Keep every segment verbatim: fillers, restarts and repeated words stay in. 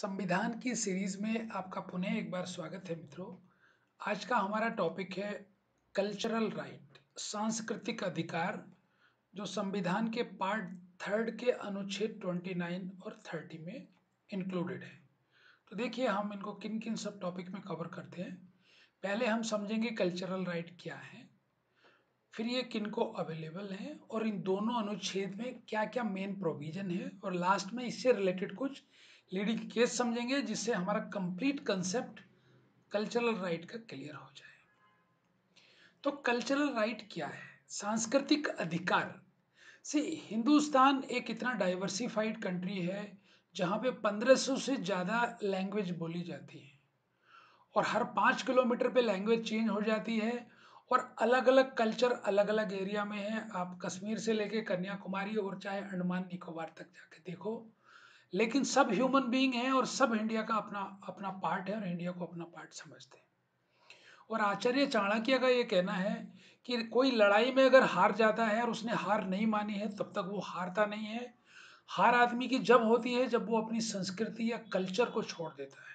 संविधान की सीरीज में आपका पुनः एक बार स्वागत है मित्रों। आज का हमारा टॉपिक है कल्चरल राइट, सांस्कृतिक अधिकार, जो संविधान के पार्ट थर्ड के अनुच्छेद उनतीस और तीस में इंक्लूडेड है। तो देखिए हम इनको किन किन सब टॉपिक में कवर करते हैं। पहले हम समझेंगे कल्चरल राइट क्या है, फिर ये किनको अवेलेबल हैं और इन दोनों अनुच्छेद में क्या क्या मेन प्रोविज़न है, और लास्ट में इससे रिलेटेड कुछ लीडिंग केस समझेंगे जिससे हमारा कंप्लीट कंसेप्ट कल्चरल राइट का क्लियर हो जाए। तो कल्चरल राइट क्या है? सांस्कृतिक अधिकार से हिंदुस्तान एक इतना डाइवर्सिफाइड कंट्री है जहाँ पे पंद्रह सौ से ज़्यादा लैंग्वेज बोली जाती है और हर पाँच किलोमीटर पे लैंग्वेज चेंज हो जाती है और अलग अलग कल्चर अलग अलग एरिया में है। आप कश्मीर से लेके कन्याकुमारी और चाहे अंडमान निकोबार तक जाके देखो, लेकिन सब ह्यूमन बीइंग हैं और सब इंडिया का अपना अपना पार्ट है और इंडिया को अपना पार्ट समझते हैं। और आचार्य चाणक्य का ये कहना है कि कोई लड़ाई में अगर हार जाता है और उसने हार नहीं मानी है तब तक वो हारता नहीं है। हार आदमी की जब होती है जब वो अपनी संस्कृति या कल्चर को छोड़ देता है।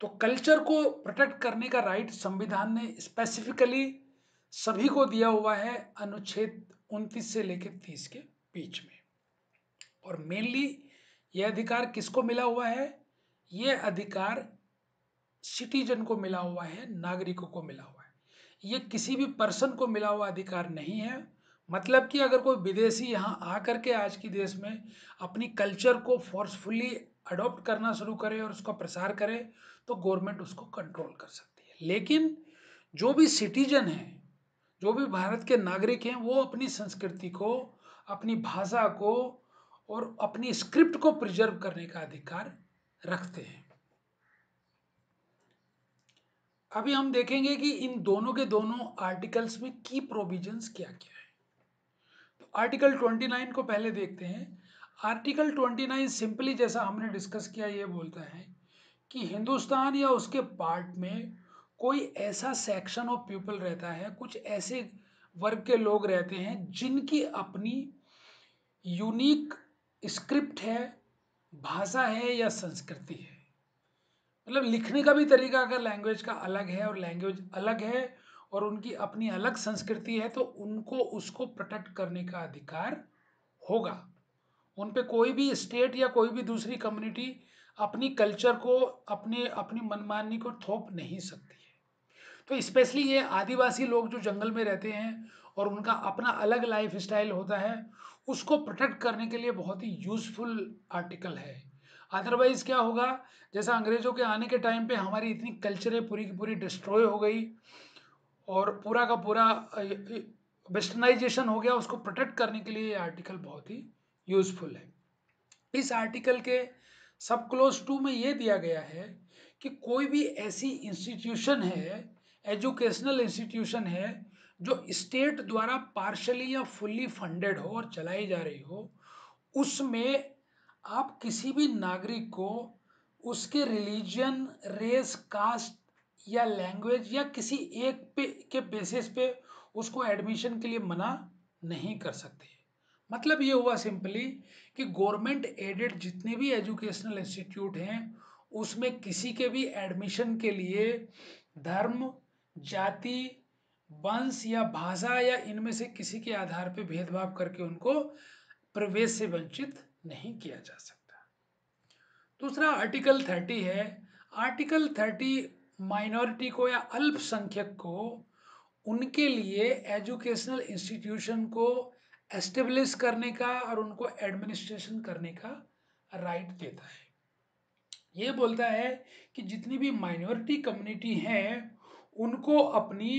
तो कल्चर को प्रोटेक्ट करने का राइट संविधान ने स्पेसिफिकली सभी को दिया हुआ है अनुच्छेद उनतीस से लेकर तीस के बीच में। और मेनली यह अधिकार किसको मिला हुआ है? यह अधिकार सिटीजन को मिला हुआ है, नागरिकों को मिला हुआ है। ये किसी भी पर्सन को मिला हुआ अधिकार नहीं है। मतलब कि अगर कोई विदेशी यहाँ आकर के आज की देश में अपनी कल्चर को फोर्सफुली अडॉप्ट करना शुरू करे और उसका प्रसार करे तो गवर्नमेंट उसको कंट्रोल कर सकती है। लेकिन जो भी सिटीजन हैं, जो भी भारत के नागरिक हैं, वो अपनी संस्कृति को, अपनी भाषा को और अपनी स्क्रिप्ट को प्रिजर्व करने का अधिकार रखते हैं। अभी हम देखेंगे कि इन दोनों के दोनों आर्टिकल्स में की प्रोविजंस क्या क्या है। तो आर्टिकल उनतीस को पहले देखते हैं। आर्टिकल उनतीस सिंपली जैसा हमने डिस्कस किया ये बोलता है कि हिंदुस्तान या उसके पार्ट में कोई ऐसा सेक्शन ऑफ पीपल रहता है, कुछ ऐसे वर्ग के लोग रहते हैं जिनकी अपनी यूनिक स्क्रिप्ट है, भाषा है या संस्कृति है। मतलब लिखने का भी तरीका अगर लैंग्वेज का अलग है और लैंग्वेज अलग है और उनकी अपनी अलग संस्कृति है तो उनको उसको प्रोटेक्ट करने का अधिकार होगा। उन पे कोई भी स्टेट या कोई भी दूसरी कम्युनिटी अपनी कल्चर को, अपने अपनी मनमानी को थोप नहीं सकती है। तो स्पेशली ये आदिवासी लोग जो जंगल में रहते हैं और उनका अपना अलग लाइफ स्टाइल होता है, उसको प्रोटेक्ट करने के लिए बहुत ही यूजफुल आर्टिकल है। अदरवाइज क्या होगा, जैसा अंग्रेज़ों के आने के टाइम पे हमारी इतनी कल्चरें पूरी की पूरी डिस्ट्रॉय हो गई और पूरा का पूरा वेस्टर्नाइजेशन हो गया, उसको प्रोटेक्ट करने के लिए ये आर्टिकल बहुत ही यूजफुल है। इस आर्टिकल के सब क्लोज टू में ये दिया गया है कि कोई भी ऐसी इंस्टीट्यूशन है, एजुकेशनल इंस्टीट्यूशन है जो स्टेट द्वारा पार्शली या फुल्ली फंडेड हो और चलाई जा रही हो, उसमें आप किसी भी नागरिक को उसके रिलीजन, रेस, कास्ट या लैंग्वेज या किसी एक पे के बेसिस पे उसको एडमिशन के लिए मना नहीं कर सकते। मतलब ये हुआ सिंपली कि गवर्नमेंट एडेड जितने भी एजुकेशनल इंस्टीट्यूट हैं उसमें किसी के भी एडमिशन के लिए धर्म, जाति, वंश या भाषा या इनमें से किसी के आधार पे भेदभाव करके उनको प्रवेश से वंचित नहीं किया जा सकता। दूसरा आर्टिकल तीस है। आर्टिकल तीस माइनॉरिटी को या अल्पसंख्यक को उनके लिए एजुकेशनल इंस्टीट्यूशन को एस्टेब्लिश करने का और उनको एडमिनिस्ट्रेशन करने का राइट देता है। ये बोलता है कि जितनी भी माइनॉरिटी कम्युनिटी है उनको अपनी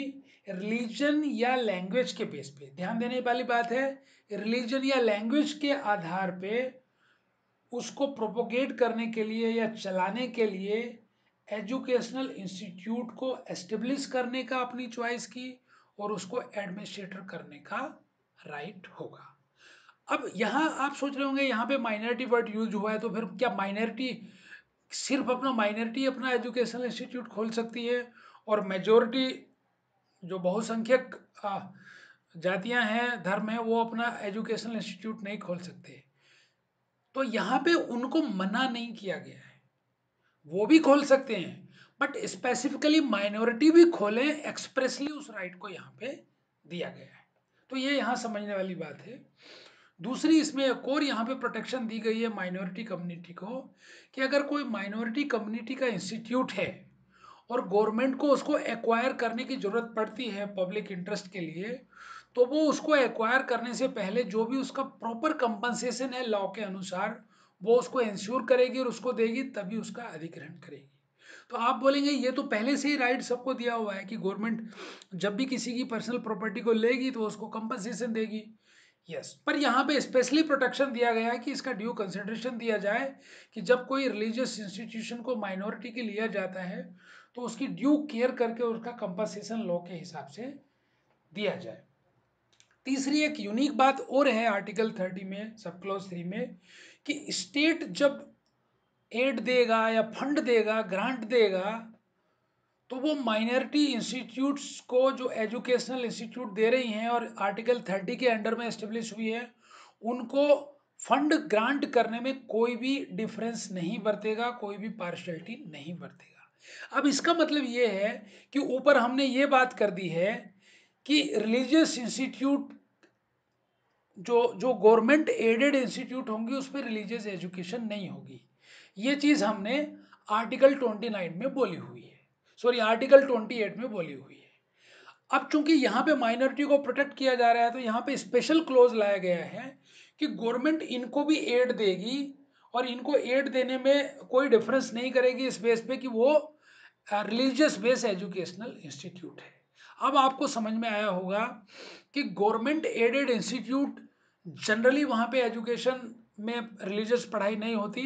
रिलीजन या लैंग्वेज के बेस पे, ध्यान देने वाली बात है, रिलीजन या लैंग्वेज के आधार पे उसको प्रोपोगेट करने के लिए या चलाने के लिए एजुकेशनल इंस्टीट्यूट को एस्टेब्लिश करने का अपनी चॉइस की और उसको एडमिनिस्ट्रेटर करने का राइट होगा। अब यहाँ आप सोच रहे होंगे यहाँ पे माइनॉरिटी वर्ड यूज हुआ है तो फिर क्या माइनॉरिटी सिर्फ अपना माइनॉरिटी अपना एजुकेशनल इंस्टीट्यूट खोल सकती है और मेजॉरिटी जो बहुसंख्यक जातियां हैं, धर्म है, वो अपना एजुकेशनल इंस्टीट्यूट नहीं खोल सकते? तो यहाँ पे उनको मना नहीं किया गया है। वो भी खोल सकते हैं, बट स्पेसिफिकली माइनॉरिटी भी खोलें, एक्सप्रेसली उस राइट को यहाँ पे दिया गया है। तो ये यहाँ समझने वाली बात है। दूसरी, इसमें एक और यहाँ पे प्रोटेक्शन दी गई है माइनॉरिटी कम्युनिटी को, कि अगर कोई माइनॉरिटी कम्युनिटी का इंस्टीट्यूट है और गवर्नमेंट को उसको एक्वायर करने की ज़रूरत पड़ती है पब्लिक इंटरेस्ट के लिए, तो वो उसको एक्वायर करने से पहले जो भी उसका प्रॉपर कंपनसेशन है लॉ के अनुसार, वो उसको इंश्योर करेगी और उसको देगी, तभी उसका अधिग्रहण करेगी। तो आप बोलेंगे ये तो पहले से ही राइट सबको दिया हुआ है कि गवर्नमेंट जब भी किसी की पर्सनल प्रॉपर्टी को लेगी तो उसको कंपनसेशन देगी। यस, पर यहाँ पे स्पेशली प्रोटेक्शन दिया गया है कि इसका ड्यू कंसिडरेशन दिया जाए, कि जब कोई रिलीजियस इंस्टीट्यूशन को माइनॉरिटी के लिया जाता है तो उसकी ड्यू केयर करके उसका कंपनसेशन लॉ के हिसाब से दिया जाए। तीसरी एक यूनिक बात और है आर्टिकल थर्टी में सब क्लॉज थ्री में, कि स्टेट जब एड देगा या फंड देगा, ग्रांट देगा, तो वो माइनॉरिटी इंस्टीट्यूट्स को जो एजुकेशनल इंस्टीट्यूट दे रही हैं और आर्टिकल थर्टी के अंडर में एस्टेब्लिश हुई है, उनको फंड ग्रांट करने में कोई भी डिफरेंस नहीं बरतेगा, कोई भी पार्शलिटी नहीं बरतेगा। अब इसका मतलब ये है कि ऊपर हमने ये बात कर दी है कि रिलीजियस इंस्टीट्यूट जो जो गवर्नमेंट एडेड इंस्टीट्यूट होंगी उस पर रिलीजियस एजुकेशन नहीं होगी। ये चीज़ हमने आर्टिकल ट्वेंटी नाइन में बोली हुई है, सॉरी आर्टिकल ट्वेंटी एट में बोली हुई है। अब चूंकि यहाँ पे माइनॉरिटी को प्रोटेक्ट किया जा रहा है, तो यहाँ पे स्पेशल क्लॉज लाया गया है कि गवर्नमेंट इनको भी एड देगी और इनको एड देने में कोई डिफरेंस नहीं करेगी इस बेस पे कि वो रिलीजियस बेस्ड एजुकेशनल इंस्टीट्यूट है। अब आपको समझ में आया होगा कि गवर्नमेंट एडेड इंस्टीट्यूट जनरली वहाँ पे एजुकेशन में रिलीजियस पढ़ाई नहीं होती,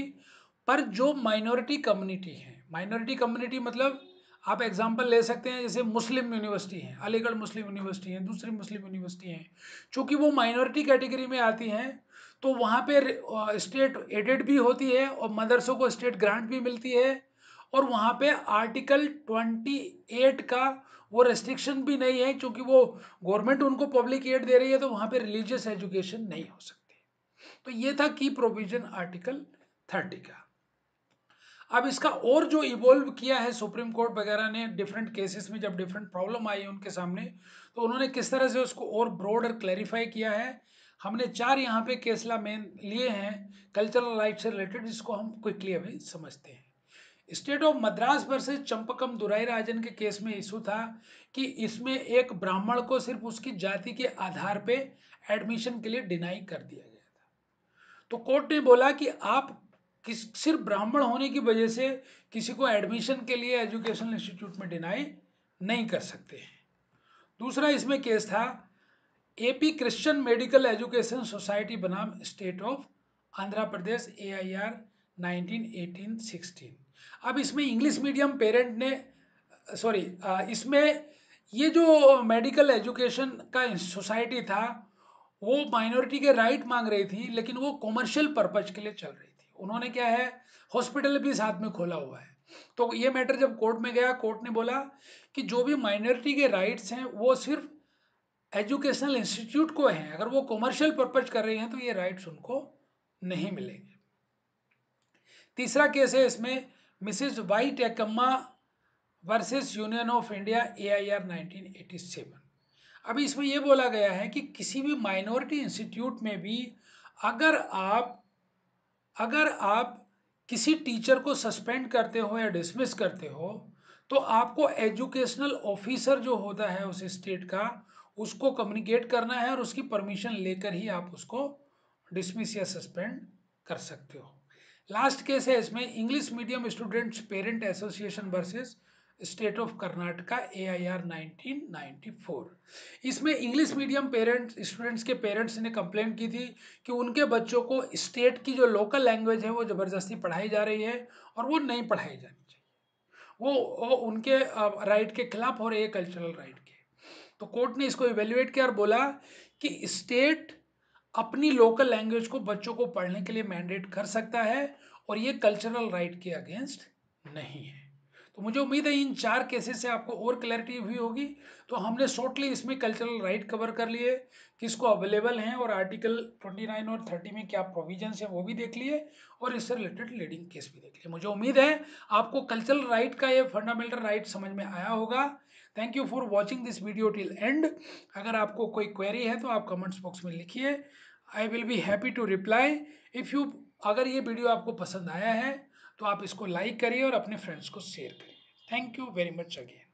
पर जो माइनॉरिटी कम्युनिटी है, माइनॉरिटी कम्युनिटी मतलब आप एग्जाम्पल ले सकते हैं जैसे मुस्लिम यूनिवर्सिटी है, अलीगढ़ मुस्लिम यूनिवर्सिटी है, दूसरी मुस्लिम यूनिवर्सिटी है, चूँकि वो माइनॉरिटी कैटेगरी में आती हैं तो वहाँ पर स्टेट एडेड भी होती है और मदरसों को स्टेट ग्रांट भी मिलती है, और वहाँ पे आर्टिकल अट्ठाईस का वो रेस्ट्रिक्शन भी नहीं है, क्योंकि वो गवर्नमेंट उनको पब्लिक एड दे रही है तो वहाँ पे रिलीजियस एजुकेशन नहीं हो सकती। तो ये था की प्रोविजन आर्टिकल थर्टी का। अब इसका और जो इवॉल्व किया है सुप्रीम कोर्ट वगैरह ने डिफरेंट केसेस में, जब डिफरेंट प्रॉब्लम आई है उनके सामने, तो उन्होंने किस तरह से उसको और ब्रॉड और क्लैरिफाई किया है। हमने चार यहाँ पे केसला मेन लिए हैं कल्चरल राइट से रिलेटेड, इसको हम क्विकली अभी समझते हैं। State of Madras versus Champakam Dorairajan के केस में इशू था कि इसमें एक ब्राह्मण को सिर्फ उसकी जाति के आधार पर एडमिशन के लिए डिनाई कर दिया गया था। तो कोर्ट ने बोला कि आप किस सिर्फ ब्राह्मण होने की वजह से किसी को एडमिशन के लिए एजुकेशनल इंस्टीट्यूट में डिनाई नहीं कर सकते हैं। दूसरा इसमें केस था A P Christian medical education society बनाम state of Andhra Pradesh A I R nineteen eighteen sixteen. अब इसमें इंग्लिश मीडियम पेरेंट ने सॉरी इसमें ये जो मेडिकल एजुकेशन का सोसाइटी था वो माइनॉरिटी के राइट मांग रही थी, लेकिन वो कॉमर्शियल पर्पज के लिए चल रही थी। उन्होंने क्या है हॉस्पिटल भी साथ में खोला हुआ है। तो ये मैटर जब कोर्ट में गया, कोर्ट ने बोला कि जो भी माइनॉरिटी के राइट्स हैं वो सिर्फ एजुकेशनल इंस्टीट्यूट को हैं, अगर वो कॉमर्शियल पर्पज कर रहे हैं तो ये राइट्स उनको नहीं मिलेंगे। तीसरा केस है इसमें मिसेज वाई टैकम versus union of India A I R nineteen eighty seven. अभी इसमें यह बोला गया है कि किसी भी माइनॉरिटी इंस्टीट्यूट में भी अगर आप अगर आप किसी टीचर को सस्पेंड करते हो या डिसमिस करते हो तो आपको एजुकेशनल ऑफिसर जो होता है उस स्टेट का, उसको कम्युनिकेट करना है और उसकी परमिशन लेकर ही आप उसको डिसमिस या सस्पेंड कर सकते हो। लास्ट केस है इसमें English medium students parent association versus state of Karnataka A I R nineteen ninety four. इसमें इंग्लिश मीडियम पेरेंट्स स्टूडेंट्स के पेरेंट्स ने कंप्लेंट की थी कि उनके बच्चों को स्टेट की जो लोकल लैंग्वेज है वो ज़बरदस्ती पढ़ाई जा रही है और वो नहीं पढ़ाई जानी चाहिए, वो, वो उनके राइट के खिलाफ हो रही है कल्चरल राइट के। तो कोर्ट ने इसको इवेल्युएट किया और बोला कि स्टेट अपनी लोकल लैंग्वेज को बच्चों को पढ़ने के लिए मैंडेट कर सकता है और ये कल्चरल राइट के अगेंस्ट नहीं है। तो मुझे उम्मीद है इन चार केसेस से आपको और क्लैरिटी हुई होगी। तो हमने शॉर्टली इसमें कल्चरल राइट कवर कर लिए, किसको अवेलेबल हैं और आर्टिकल उनतीस और तीस में क्या प्रोविजंस हैं वो भी देख लिए और इससे रिलेटेड लीडिंग केस भी देख लिए। मुझे उम्मीद है आपको कल्चरल राइट का ये फंडामेंटल राइट समझ में आया होगा। Thank you for watching this video till end. अगर आपको कोई क्वेरी है तो आप कमेंट्स बॉक्स में लिखिए, I will be happy to reply. If you अगर ये वीडियो आपको पसंद आया है तो आप इसको लाइक करिए और अपने फ्रेंड्स को शेयर करिए। Thank you very much again.